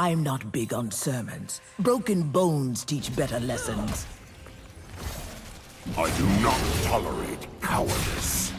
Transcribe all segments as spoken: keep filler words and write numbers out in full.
I'm not big on sermons. Broken bones teach better lessons. I do not tolerate cowardice.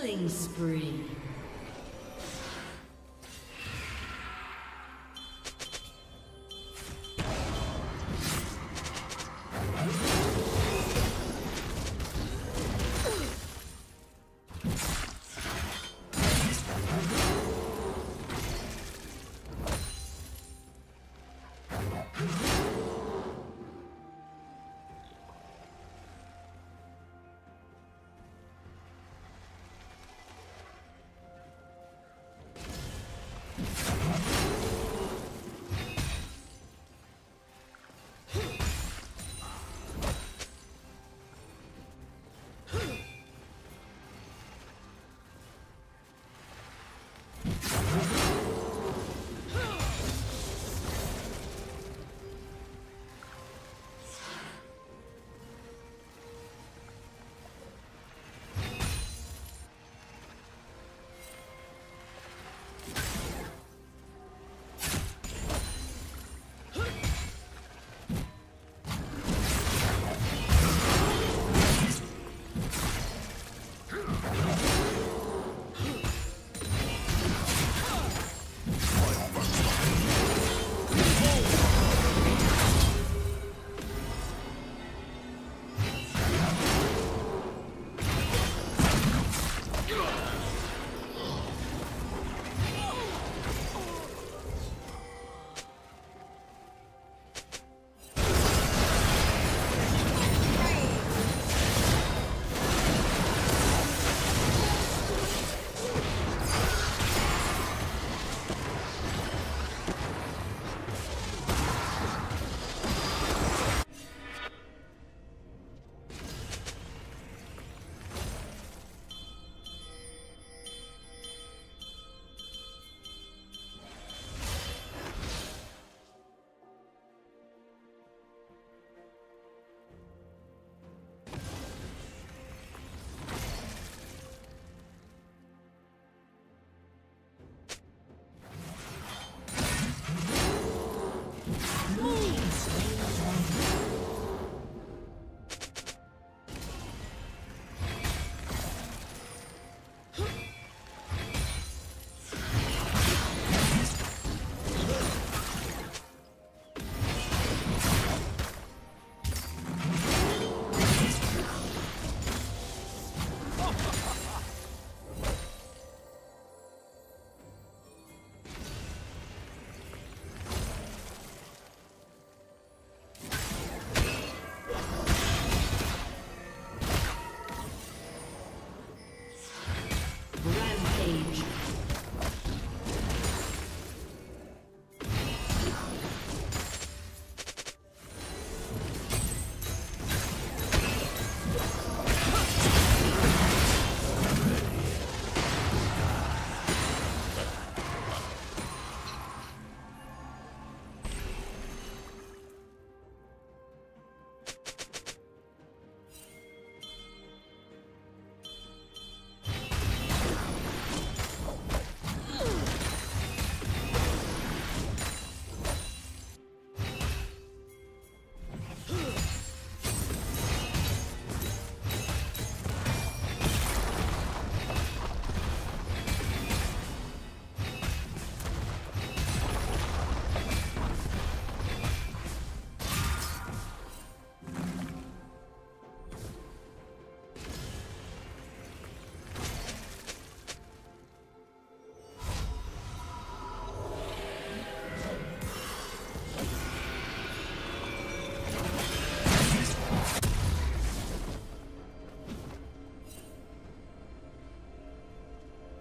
Killing spree.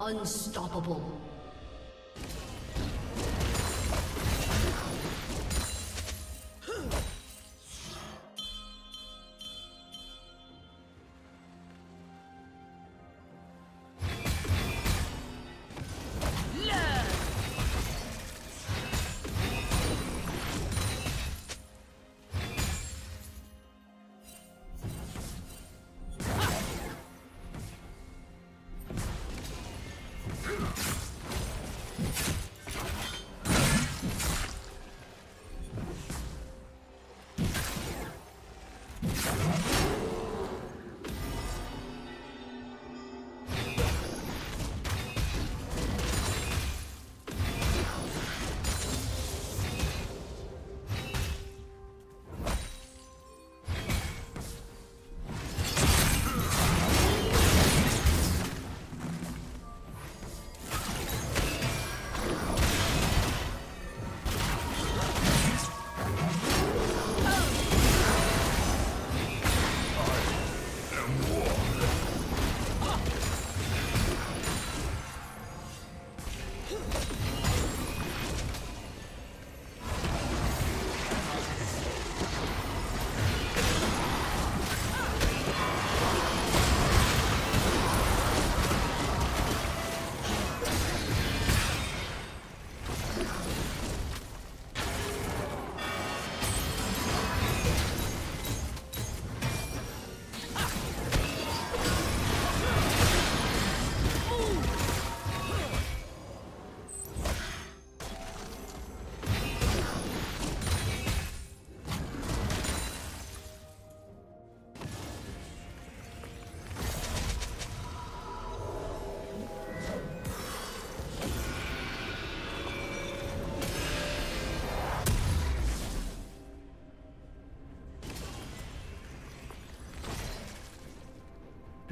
Unstoppable.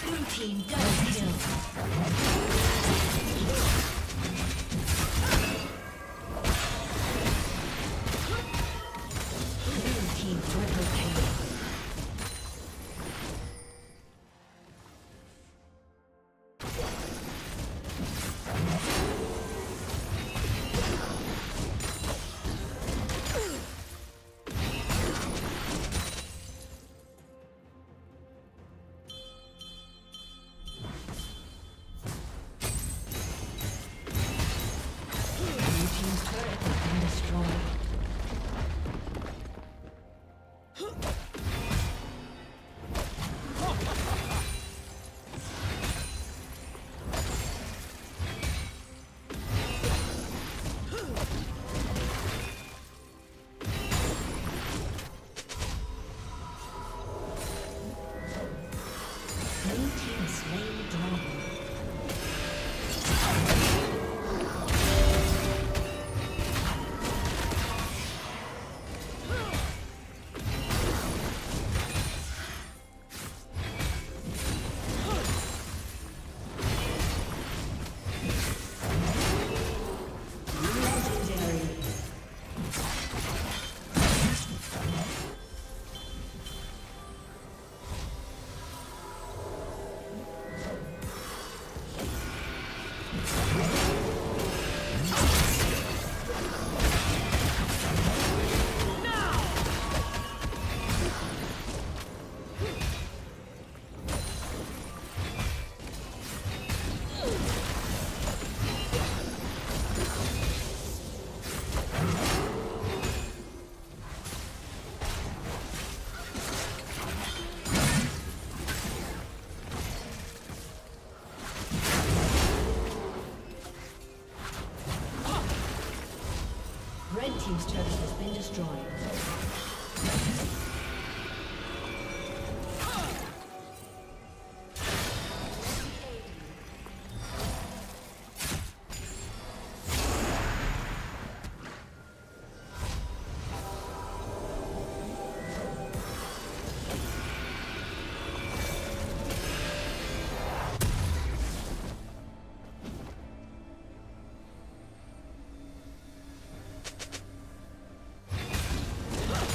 Blue team double kill. Team's turret has been destroyed. Let's go.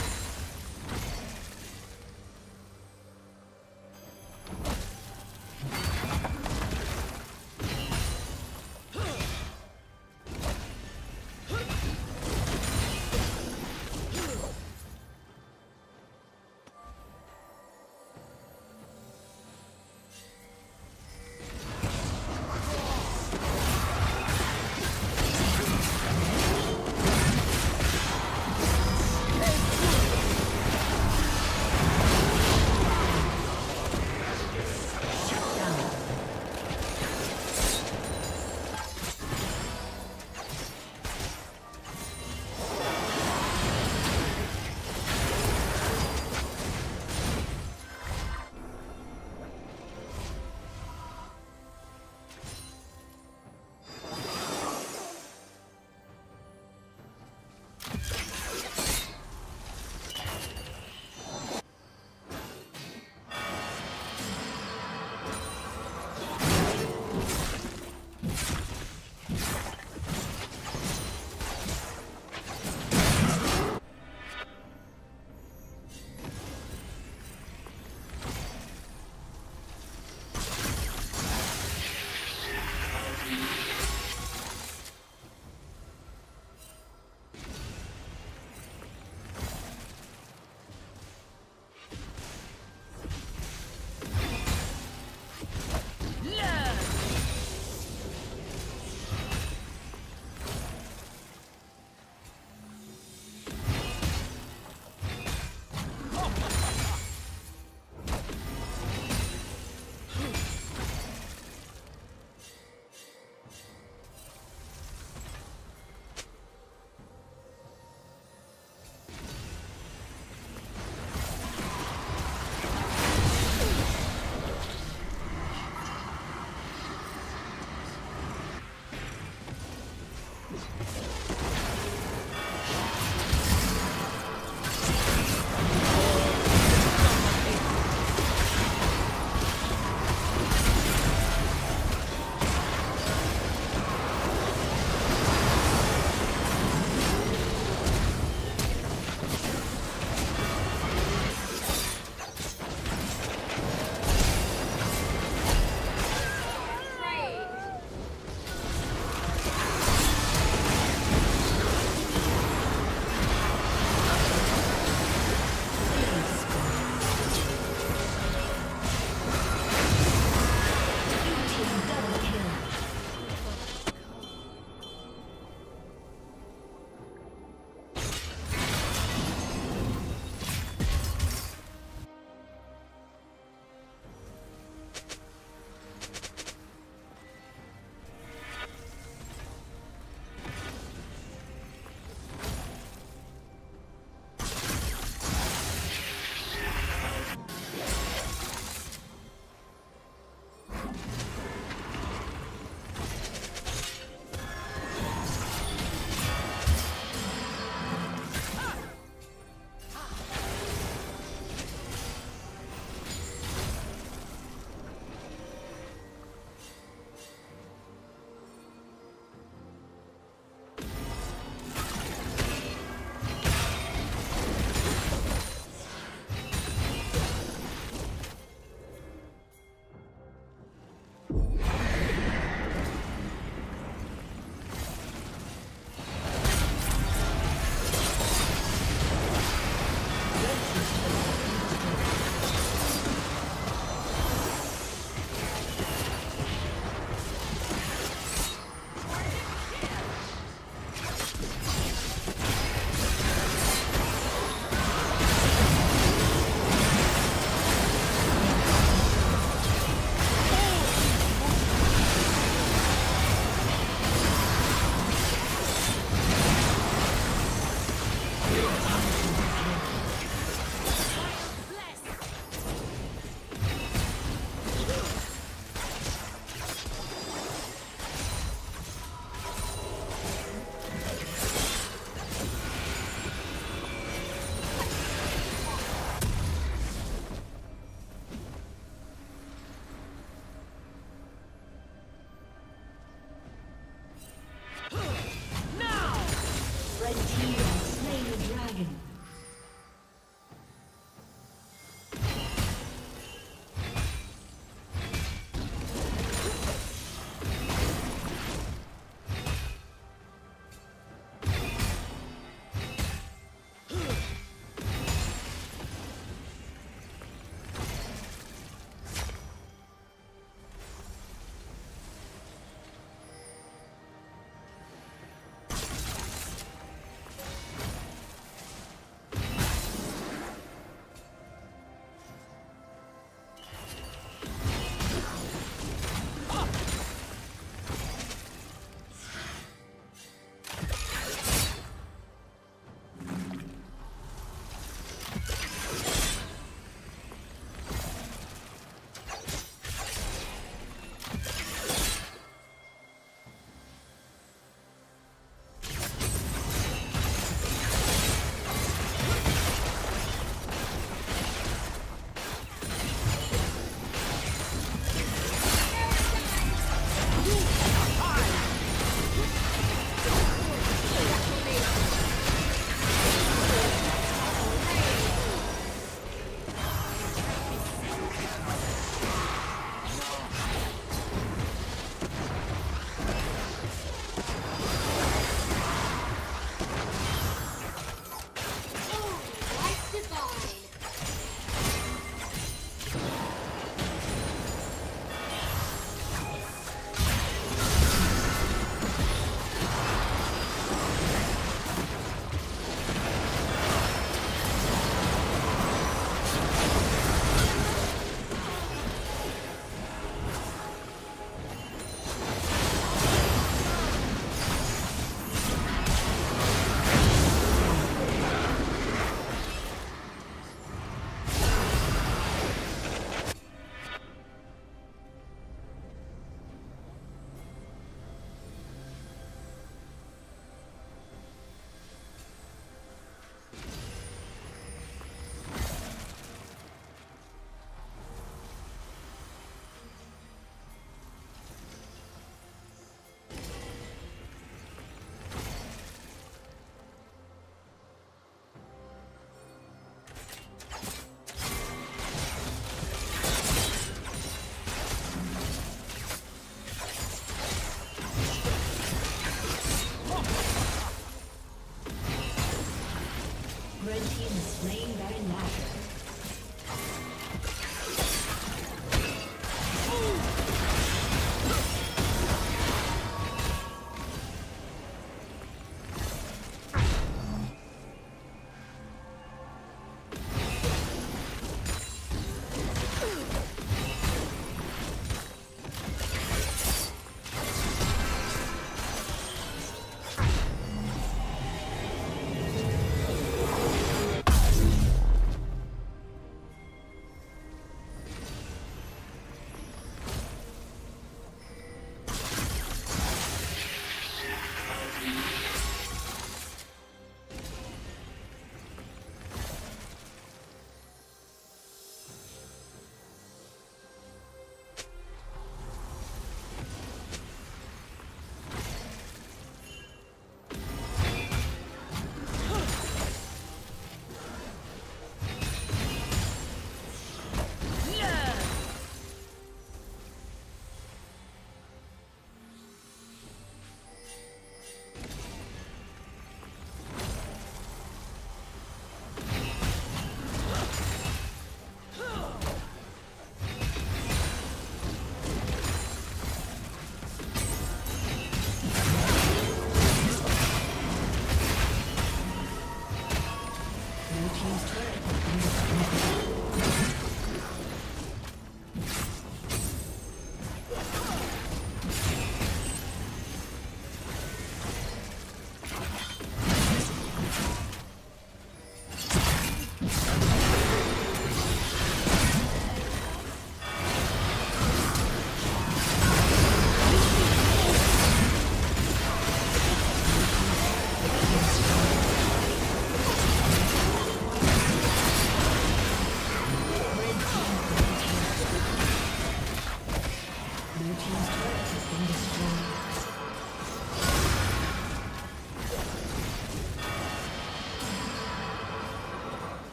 Red team is slain by Baron.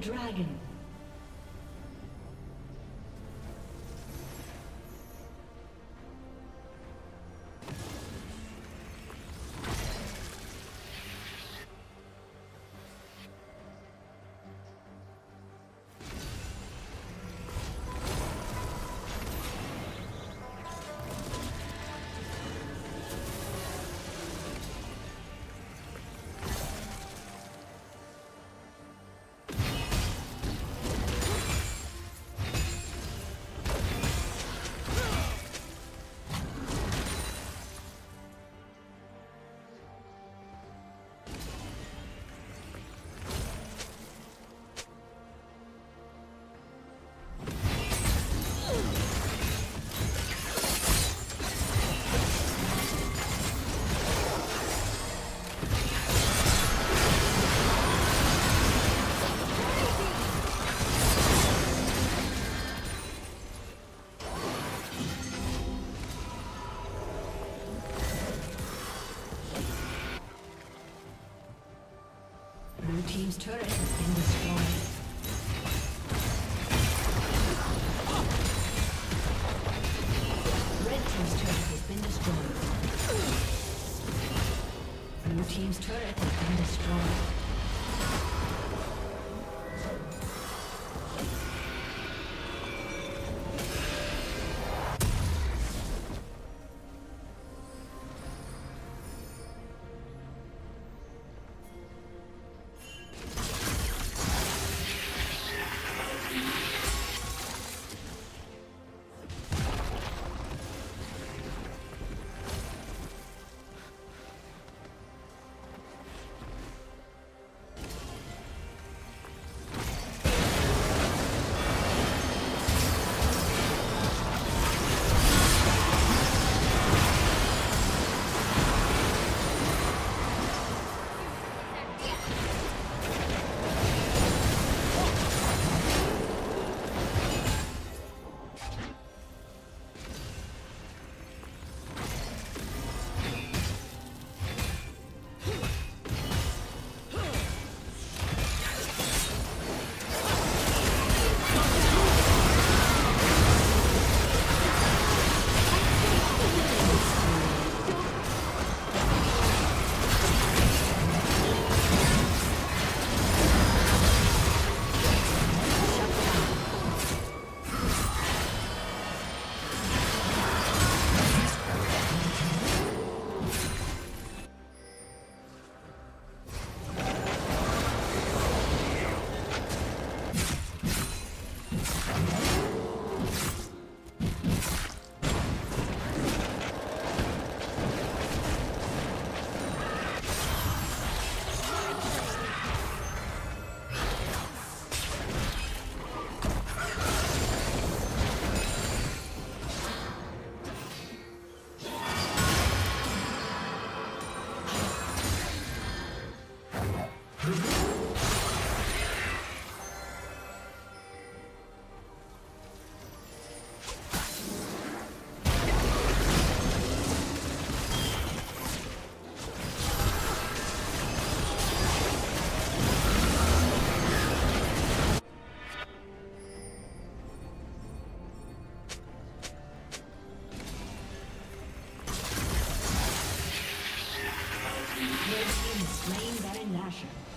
Dragon. Team's turret has been destroyed. Red team's turret has been destroyed. Blue team's turret has been destroyed. watching.